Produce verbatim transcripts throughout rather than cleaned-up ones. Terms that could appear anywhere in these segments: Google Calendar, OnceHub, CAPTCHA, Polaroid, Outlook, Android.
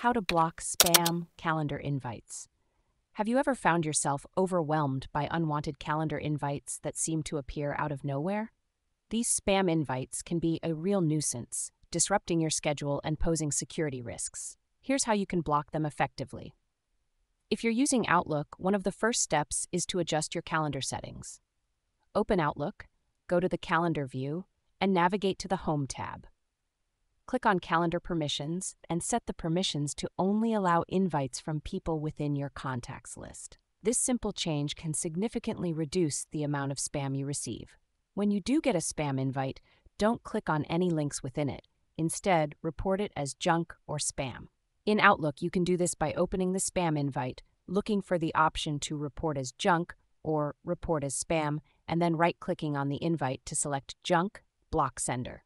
How to block spam calendar invites. Have you ever found yourself overwhelmed by unwanted calendar invites that seem to appear out of nowhere? These spam invites can be a real nuisance, disrupting your schedule and posing security risks. Here's how you can block them effectively. If you're using Outlook, one of the first steps is to adjust your calendar settings. Open Outlook, go to the Calendar view, and navigate to the Home tab. Click on Calendar Permissions and set the permissions to only allow invites from people within your contacts list. This simple change can significantly reduce the amount of spam you receive. When you do get a spam invite, don't click on any links within it. Instead, report it as junk or spam. In Outlook, you can do this by opening the spam invite, looking for the option to report as junk or report as spam, and then right-clicking on the invite to select Junk, Block Sender.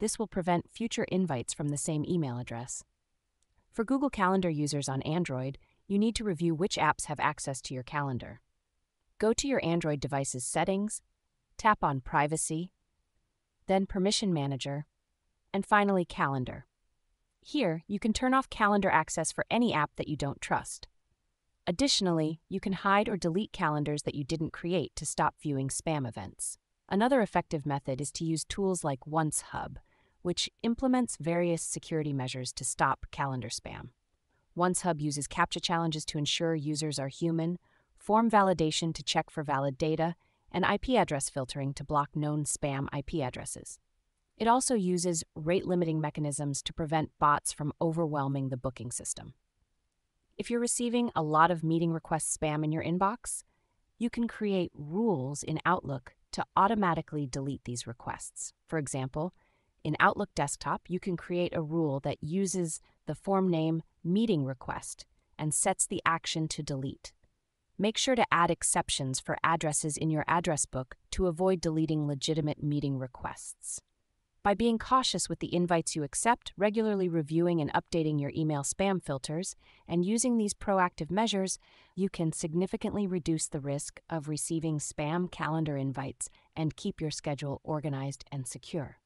This will prevent future invites from the same email address. For Google Calendar users on Android, you need to review which apps have access to your calendar. Go to your Android device's settings, tap on Privacy, then Permission Manager, and finally Calendar. Here, you can turn off calendar access for any app that you don't trust. Additionally, you can hide or delete calendars that you didn't create to stop viewing spam events. Another effective method is to use tools like OnceHub, which implements various security measures to stop calendar spam. OnceHub uses CAPTCHA challenges to ensure users are human, form validation to check for valid data, and I P address filtering to block known spam I P addresses. It also uses rate-limiting mechanisms to prevent bots from overwhelming the booking system. If you're receiving a lot of meeting request spam in your inbox, you can create rules in Outlook to automatically delete these requests. For example, in Outlook Desktop, you can create a rule that uses the form name meeting request and sets the action to delete. Make sure to add exceptions for addresses in your address book to avoid deleting legitimate meeting requests. By being cautious with the invites you accept, regularly reviewing and updating your email spam filters, and using these proactive measures, you can significantly reduce the risk of receiving spam calendar invites and keep your schedule organized and secure.